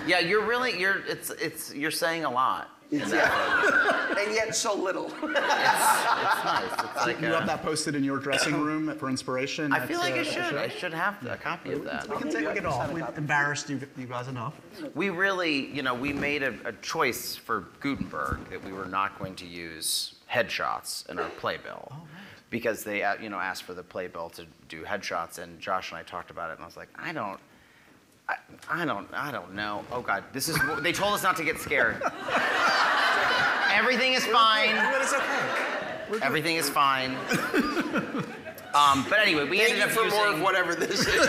Yeah, you're really you're it's it's you're saying a lot. Yeah. And yet so little. It's, it's nice. It's like you a, have that posted in your dressing room for inspiration. I feel like uh, I should. I should have a copy of that. We can take it off. We've embarrassed you guys enough. We really, you know, we made a, a choice for Gutenberg that we were not going to use headshots in our playbill. Oh, right. Because they, you know, asked for the playbill to do headshots, and Josh and I talked about it, and I was like, I don't. I, I don't, I don't know. Oh God, this is, they told us not to get scared. Everything is fine. It's okay. Everything is fine. Um, but anyway, we Thank ended you up for using- more of whatever this is.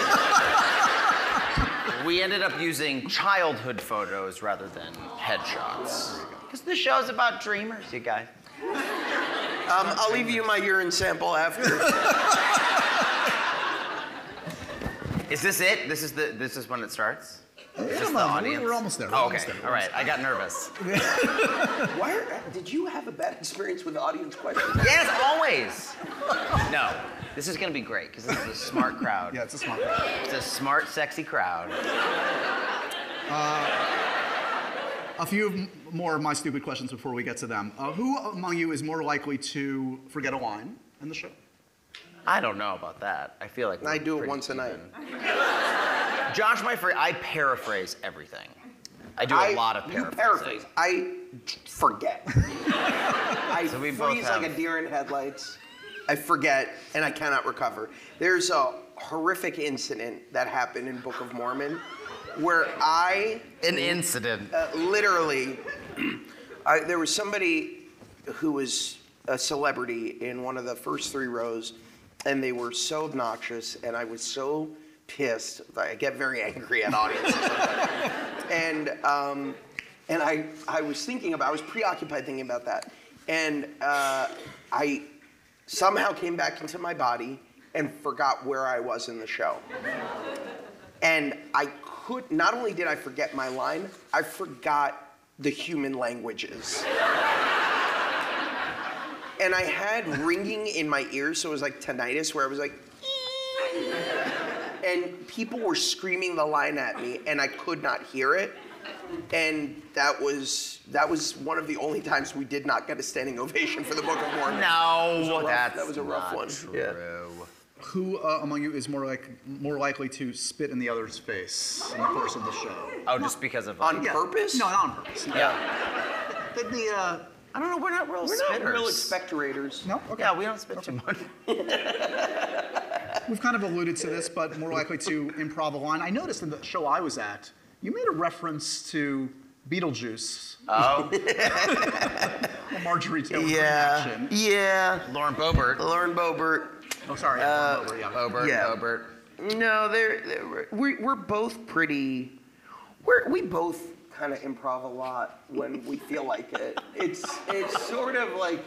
We ended up using childhood photos rather than headshots. Because the show's about dreamers, you guys. Um, I'll leave you my urine sample after. Is this it? This is the this is when it starts? Is this the audience? We're almost there. We're oh, okay. Almost there. All right. I got nervous. Why are, did you have a bad experience with audience questions? Yes, always. No. This is gonna be great, because this is a smart crowd. Yeah, it's a smart crowd. It's a smart, sexy crowd. Uh, a few more of my stupid questions before we get to them. Uh, who among you is more likely to forget a line in the show? I don't know about that. I feel like I do it once a night. Josh, my friend, I paraphrase everything. I do I, a lot of paraphrasing. You paraphrase. I forget. I so we freeze both have... like a deer in headlights. I forget, and I cannot recover. There's a horrific incident that happened in Book of Mormon, where I an incident. Uh, literally, I, there was somebody who was a celebrity in one of the first three rows. And they were so obnoxious, and I was so pissed. I get very angry at audiences. and um, and I, I was thinking about, I was preoccupied thinking about that. And uh, I somehow came back into my body and forgot where I was in the show. And I could, not only did I forget my line, I forgot the human languages. And I had ringing in my ears, so it was like tinnitus, where I was like, and people were screaming the line at me, and I could not hear it. And that was that was one of the only times we did not get a standing ovation for the Book of Mormon. No, rough, that's that was a rough not one. True. Yeah. Who uh, among you is more like more likely to spit in the other's face in the course of the show? Oh, just because of on yeah. purpose? No, not on purpose. No. Yeah. The, the uh, I don't know. We're not real. We're spitters. not real expectorators. No. Okay. Yeah, we don't spit okay. too much. We've kind of alluded to this, but more likely to improv a line. I noticed in the show I was at, you made a reference to Beetlejuice. Oh. Marjorie Taylor Greene action. Yeah. Lauren Boebert. Lauren Boebert. Oh, sorry. Yeah, uh, Lauren Boebert. Yeah. Boebert. Yeah. Boebert. No, they're, they're, we're, we're both pretty. We're, we both kind of improv a lot when we feel like it. It's it's sort of like.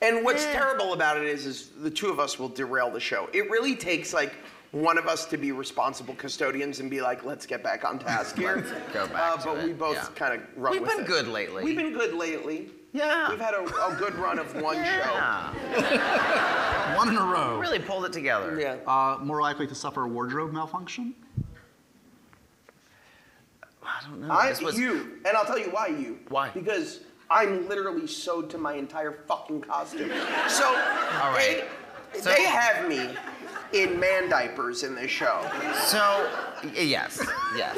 And what's yeah. terrible about it is, is the two of us will derail the show. It really takes like one of us to be responsible custodians and be like, let's get back on task here. Go back uh, to but it. we both yeah. kind of run We've with it. We've been good lately. We've been good lately. Yeah. We've had a, a good run of one yeah. show. One in a row. We really pulled it together. Yeah. Uh, more likely to suffer a wardrobe malfunction? I don't know. I, this was... You. And I'll tell you why you. Why? Because I'm literally sewed to my entire fucking costume. So, All right. they, so they have me in man diapers in this show. So, yes, yes.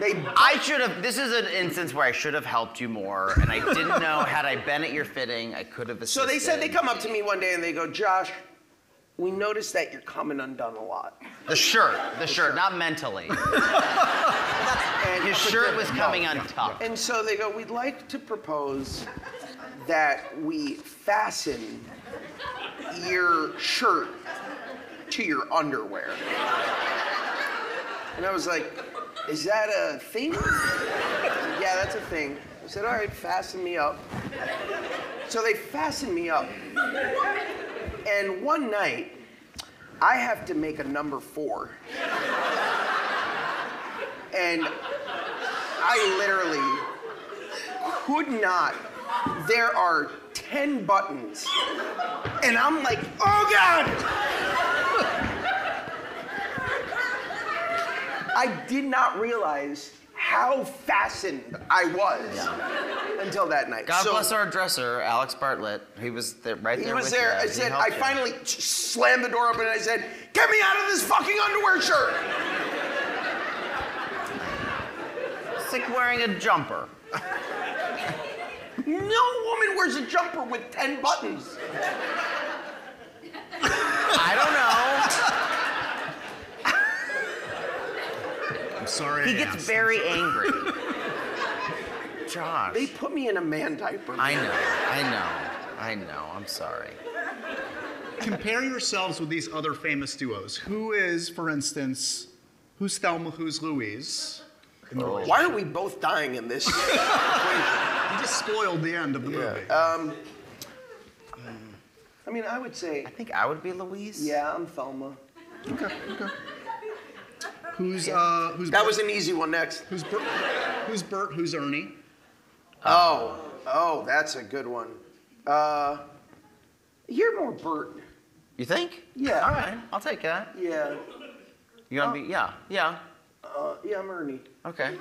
They, I should have, this is an instance where I should have helped you more, and I didn't know, had I been at your fitting, I could have assisted. So they said, they come up to me one day and they go, Josh, we noticed that you're coming undone a lot. The shirt, the, the shirt, shirt, not mentally. And His shirt was coming on top. And so they go, we'd like to propose that we fasten your shirt to your underwear. And I was like, is that a thing? Said, yeah, that's a thing. I said, all right, fasten me up. So they fastened me up. And one night, I have to make a number four. And I literally could not. There are ten buttons. And I'm like, oh God! I did not realize how fastened I was yeah. until that night. God so, bless our dresser, Alex Bartlett. He was there, right there. He was with there. You. I said, I finally you. slammed the door open and I said, get me out of this fucking underwear shirt! Like wearing a jumper. No woman wears a jumper with ten buttons. I don't know. I'm sorry. He gets very angry. Josh. They put me in a man diaper. Man. I know, I know, I know. I'm sorry. Compare yourselves with these other famous duos. Who is, for instance, who's Thelma, who's Louise? Oh. Why are we both dying in this? You just spoiled the end of the yeah. movie. Um, I mean, I would say... I think I would be Louise. Yeah, I'm Thelma. Okay, okay. Who's, yeah. uh... Who's that Bert? Was an easy one next. Who's Bert? Who's, Bert? Who's Ernie? Oh. Oh, that's a good one. Uh... You're more Bert. You think? Yeah. All right, I'll take that. Yeah. You want to oh. be... Yeah, yeah. Uh, yeah, I'm Ernie. Okay.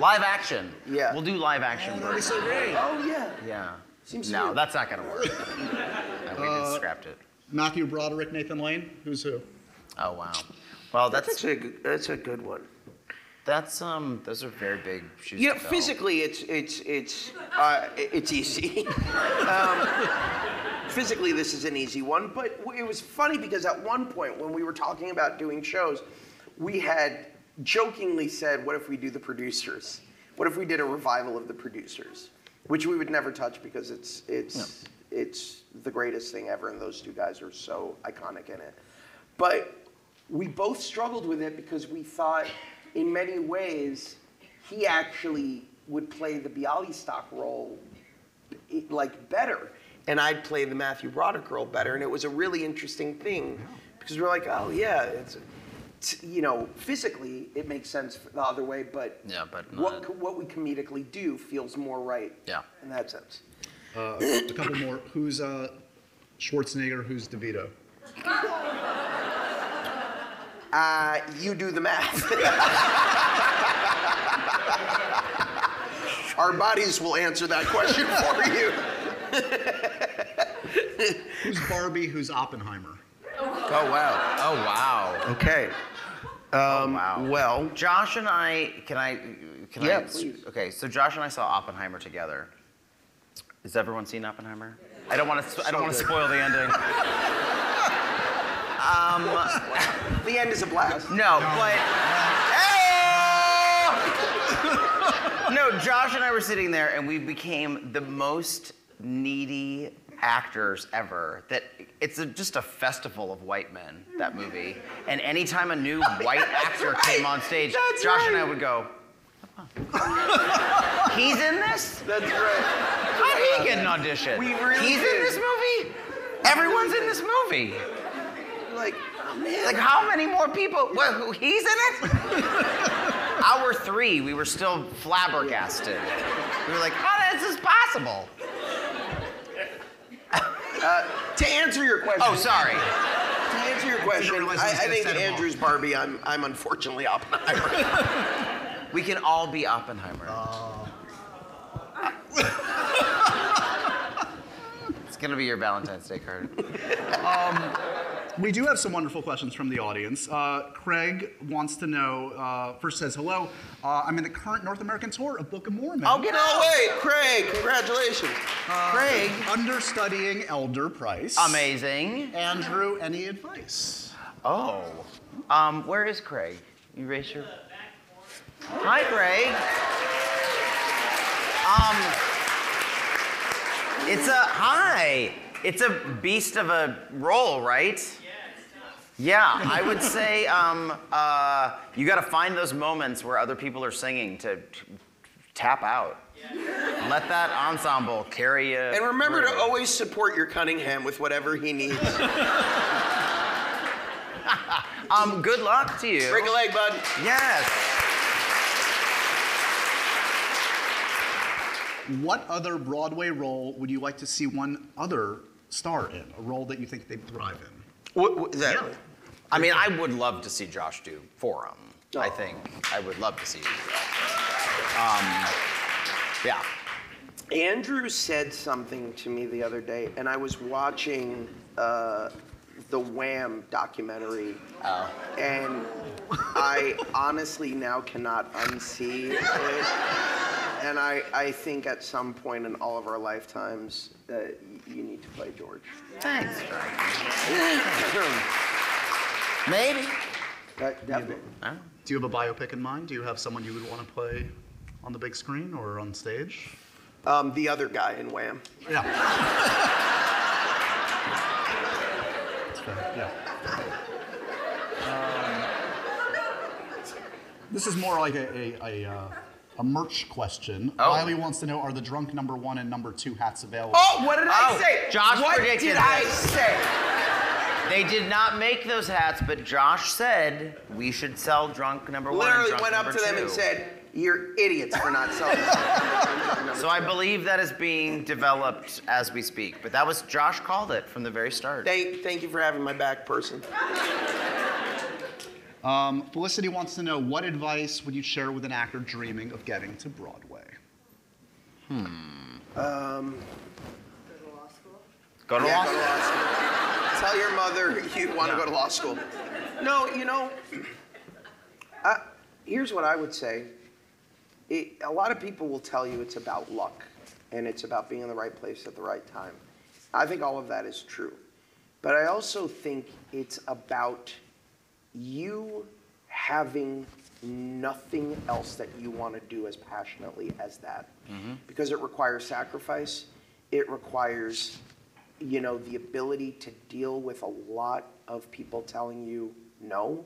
Live action. Yeah. We'll do live action. Oh, that'd be so great. Oh, yeah. Yeah. Seems No, weird. That's not gonna work. No, we uh, just scrapped it. Matthew Broderick, Nathan Lane, who's who? Oh, wow. Well, that's... That's, actually a, that's a good one. That's, um, those are very big shoes Yeah, to fill. Physically, it's, it's, it's, uh, it's easy. um, Physically, this is an easy one, but it was funny because at one point when we were talking about doing shows, we had jokingly said, what if we do The Producers? What if we did a revival of The Producers? Which we would never touch because it's it's no. it's the greatest thing ever, and those two guys are so iconic in it. But we both struggled with it because we thought, in many ways, he actually would play the Bialystok role like better, and I'd play the Matthew Broderick role better, and it was a really interesting thing because we're like, oh yeah, it's, it's you know, physically it makes sense the other way, but, yeah, but what what we comedically do feels more right. Yeah, in that sense. Uh, a couple more. Who's uh, Schwarzenegger? Who's DeVito? Uh, you do the math. Our bodies will answer that question for you. Who's Barbie? Who's Oppenheimer? Oh, wow. Oh, wow. Okay. Um, oh, wow. Well, Josh and I, can I? Can yeah, I, please. Okay, so Josh and I saw Oppenheimer together. Has everyone seen Oppenheimer? I don't want to, so I don't want to spoil the ending. Um, the end is a blast. No, no. but... Hey! No, Josh and I were sitting there, and we became the most needy actors ever. That It's a, just a festival of white men, that movie. And anytime a new white actor right. came on stage, That's Josh right. and I would go, oh. He's in this? That's right. How did he get an audition? We really He's did. in this movie? Everyone's in this movie. Like, oh man. Like, how many more people? What, who, he's in it? Hour three, we were still flabbergasted. We were like, how is this possible? Uh, to answer your question. Oh, sorry. To answer your question, I, I think Andrew's Barbie, I'm, I'm unfortunately Oppenheimer. We can all be Oppenheimer. Oh. It's gonna be your Valentine's Day card. Um, We do have some wonderful questions from the audience. Uh, Craig wants to know, uh, first says, hello, uh, I'm in the current North American tour of Book of Mormon. Oh, get out. No way, Craig, congratulations. Uh, Craig. Understudying Elder Price. Amazing. Andrew, any advice? Oh, um, where is Craig? You raise your... Hi, Craig. Um, it's a, hi. It's a beast of a role, right? Yeah, I would say um, uh, you got to find those moments where other people are singing to, to tap out. Yeah. Let that ensemble carry you. And remember through. to always support your Cunningham with whatever he needs. um, good luck to you. Break a leg, bud. Yes. What other Broadway role would you like to see one other star in? A role that you think they'd thrive in? What, what, that, yeah. I mean, I would love to see Josh do Forum. Oh. I think I would love to see you do that. Um, yeah. Andrew said something to me the other day, and I was watching uh, the Wham documentary, oh. and I honestly now cannot unsee it. And I, I think at some point in all of our lifetimes, uh, you need to play George. Thanks. Maybe. That, definitely. Do you have a biopic in mind? Do you have someone you would want to play on the big screen or on stage? Um, the other guy in Wham. Yeah. That's fair. Yeah. Um, this is more like a... a, a uh, A merch question. Oh. Riley wants to know, are the drunk number one and number two hats available? Oh, what did I oh, say? Josh what predicted did I say? They did not make those hats, but Josh said we should sell drunk number Literally one and drunk number two. Literally went up to two. them and said, you're idiots for not selling them. So I believe that is being developed as we speak, but that was, Josh called it from the very start. Thank, thank you for having my back, person. Um, Felicity wants to know, what advice would you share with an actor dreaming of getting to Broadway? Hmm. Um, go to law school. Go to, yeah, law, go to law school. Tell your mother you want to yeah. go to law school. No, you know, uh, here's what I would say. It, a lot of people will tell you it's about luck, and it's about being in the right place at the right time. I think all of that is true. But I also think it's about... you having nothing else that you want to do as passionately as that. Mm-hmm. Because it requires sacrifice. It requires, you know, the ability to deal with a lot of people telling you no.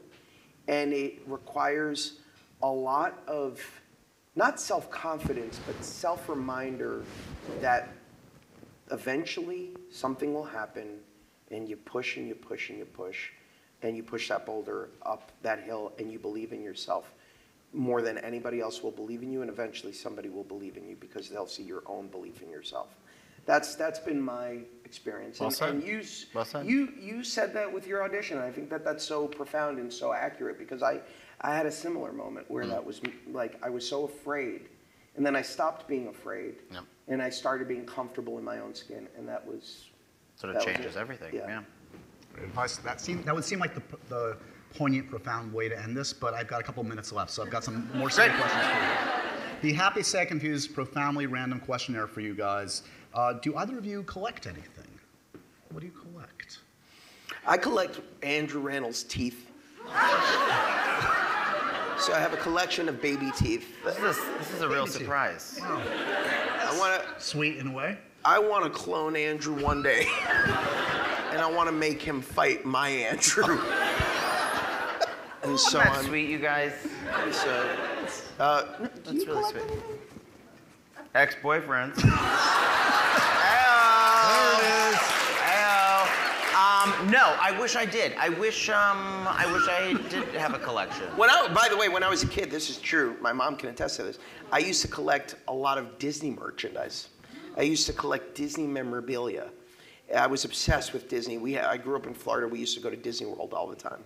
And it requires a lot of not self-confidence, but self-reminder that eventually something will happen, and you push and you push and you push, and you push that boulder up that hill, and you believe in yourself more than anybody else will believe in you, and eventually somebody will believe in you because they'll see your own belief in yourself. That's that's been my experience. Well and, said. and you, well said. you you said that with your audition. I think that that's so profound and so accurate, because I I had a similar moment where mm. that was like I was so afraid, and then I stopped being afraid, yep. and I started being comfortable in my own skin, and that was sort of changes everything. Yeah. yeah. Advice that seemed that would seem like the the poignant, profound way to end this, but I've got a couple minutes left, so I've got some more silly questions for you. The Happy, Sad, Confused, profoundly random questionnaire for you guys. Uh, do either of you collect anything? What do you collect? I collect Andrew Rannell's teeth. So I have a collection of baby teeth. This is a, this is a real surprise. Wow. I wanna, sweet in a way. I want to clone Andrew one day, and I want to make him fight my Andrew. And so Isn't that I'm, sweet, you guys? And so, uh, no, that's you really sweet. Ex-boyfriends. Um, no, I wish I did. I wish, um, I wish I did have a collection. When I, by the way, when I was a kid, this is true. My mom can attest to this. I used to collect a lot of Disney merchandise. I used to collect Disney memorabilia. I was obsessed with Disney. We, I grew up in Florida. We used to go to Disney World all the time.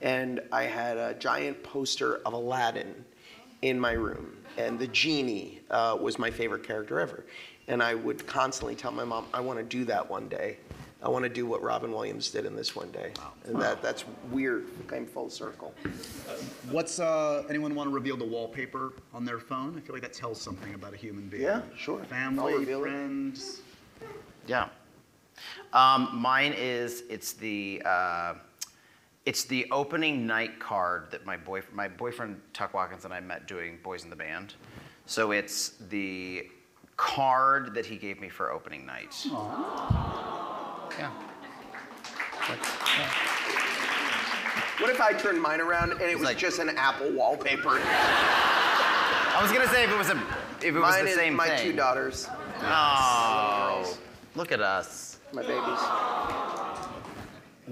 And I had a giant poster of Aladdin in my room. And the genie uh, was my favorite character ever. And I would constantly tell my mom, I want to do that one day. I want to do what Robin Williams did in this one day. Wow. And that, that's weird. It came full circle. What's, uh, anyone want to reveal the wallpaper on their phone? I feel like that tells something about a human being. Yeah, sure. Family, friends. Yeah. Um, mine is, it's the, uh, It's the opening night card that my boyfriend, my boyfriend Tuck Watkins and I met doing Boys in the Band. So it's the card that he gave me for opening night. Aww. Yeah. What if I turned mine around and it He's was like, just an Apple wallpaper? I was gonna say if it was a, if it mine was the same my thing. My two daughters. Nice. Oh, look at us. My babies.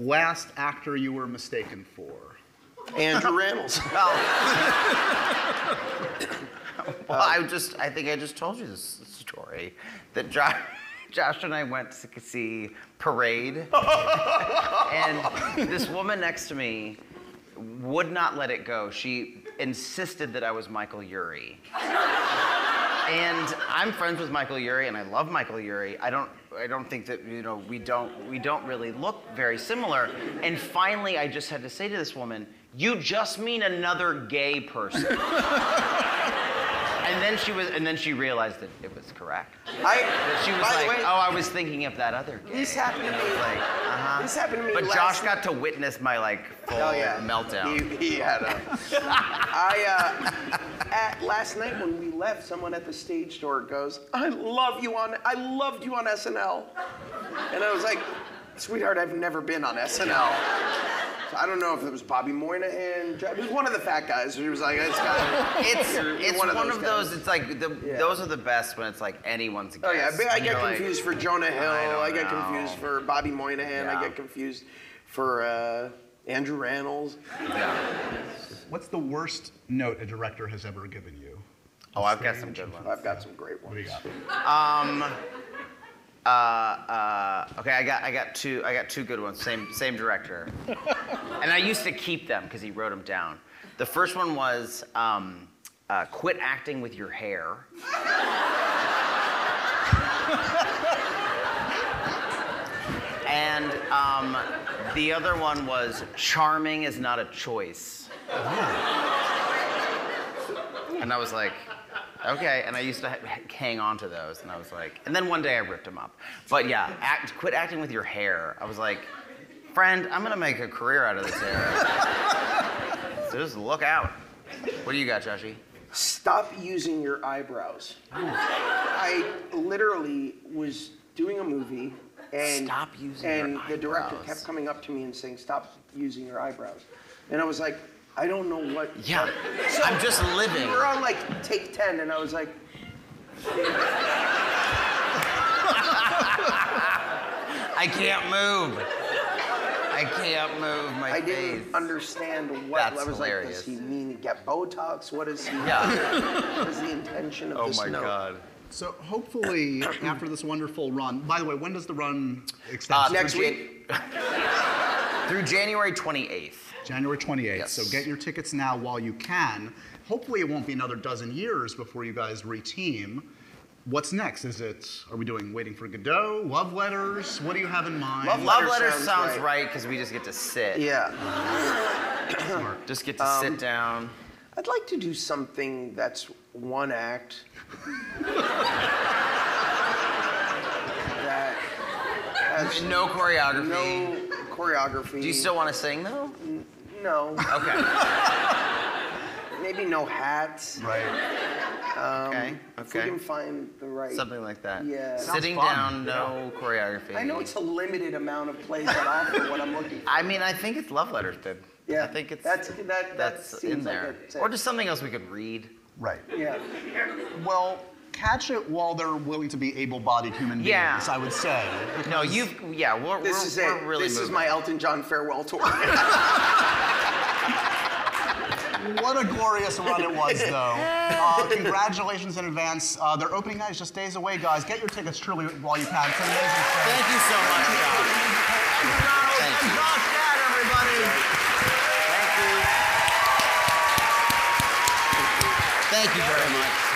Last actor you were mistaken for? Andrew Rannells. Well, I just, I think I just told you this story, that Josh, Josh and I went to see Parade, and this woman next to me would not let it go. She insisted that I was Michael Urie. And I'm friends with Michael Urie, and I love Michael Urie. I don't, I don't think that, you know, we don't, we don't really look very similar. And finally, I just had to say to this woman, "You just mean another gay person." And then she was, and then she realized that it was correct. I, she was like, way, "Oh, I was thinking of that other gay." This happened to me. Like, uh-huh. This happened to me. But last Josh got to witness my like full oh, yeah. meltdown. He, he had a. I. Uh, At last night when we left, someone at the stage door goes, I love you on, I loved you on S N L. And I was like, sweetheart, I've never been on S N L. So I don't know if it was Bobby Moynihan, it was one of the fat guys who was like, it's kind of, it's, you're, it's you're one, one of those, of those it's like, the, yeah. those are the best when it's like anyone's guess. Oh yeah, I, I get confused like, for Jonah Hill, I, I get know. confused for Bobby Moynihan, yeah. I get confused for uh, Andrew Rannells. Yeah. What's the worst note a director has ever given you? Oh, I've got some good ones. I've got some great ones. What do you got? Um, uh, uh, okay, I got, I got two, I got two good ones. Same, same director. And I used to keep them because he wrote them down. The first one was, um, uh, quit acting with your hair. And um, the other one was, charming is not a choice. Oh. And I was like, okay. And I used to ha hang on to those. And I was like, and then one day I ripped them up. But yeah, act, quit acting with your hair. I was like, friend, I'm gonna make a career out of this hair. So just look out. What do you got, Joshy? Stop using your eyebrows. Ooh. I literally was doing a movie and, stop using and your eyebrows. The director kept coming up to me and saying, stop using your eyebrows. And I was like, I don't know what. Yeah. That, so I'm just living. We were on like take ten, and I was like. I can't move. I can't move my face. I didn't face. understand what That's I was hilarious. like. Does he mean get Botox? What is he? Yeah. What is the intention of oh this? Oh my note? God. So hopefully after this wonderful run. By the way, when does the run extend? Uh, next week. Through January twenty-eighth. January twenty-eighth. Yes. So get your tickets now while you can. Hopefully it won't be another dozen years before you guys reteam. What's next? Is it, are we doing Waiting for Godot, Love Letters? What do you have in mind? Love, love Letters sounds right because right, we just get to sit. Yeah. Smart. Just get to um, sit down. I'd like to do something that's one act. that has no choreography. No choreography. Do you still want to sing though? N no. Okay. Maybe no hats. Right. Um, okay. Okay. If we can find the right. Something like that. Yeah. Sitting down, no yeah. choreography. I know it's a limited amount of plays that offer what I'm looking for. I mean, I think it's Love Letters, dude. Yeah. I think it's that's that, that that's in there. Like or just something else we could read. Right. Yeah. Well, catch it while they're willing to be able-bodied human beings. Yeah. I would say. No, you. Yeah. We're, this we're, is we're it. Really this moving. Is my Elton John farewell tour. What a glorious run it was, though. Uh, congratulations in advance. Uh, their opening night is just days away, guys. Get your tickets truly while you can. It's amazing. Thank you so much, Josh. Thank you. Josh Gad, everybody. Thank you. Thank you very much.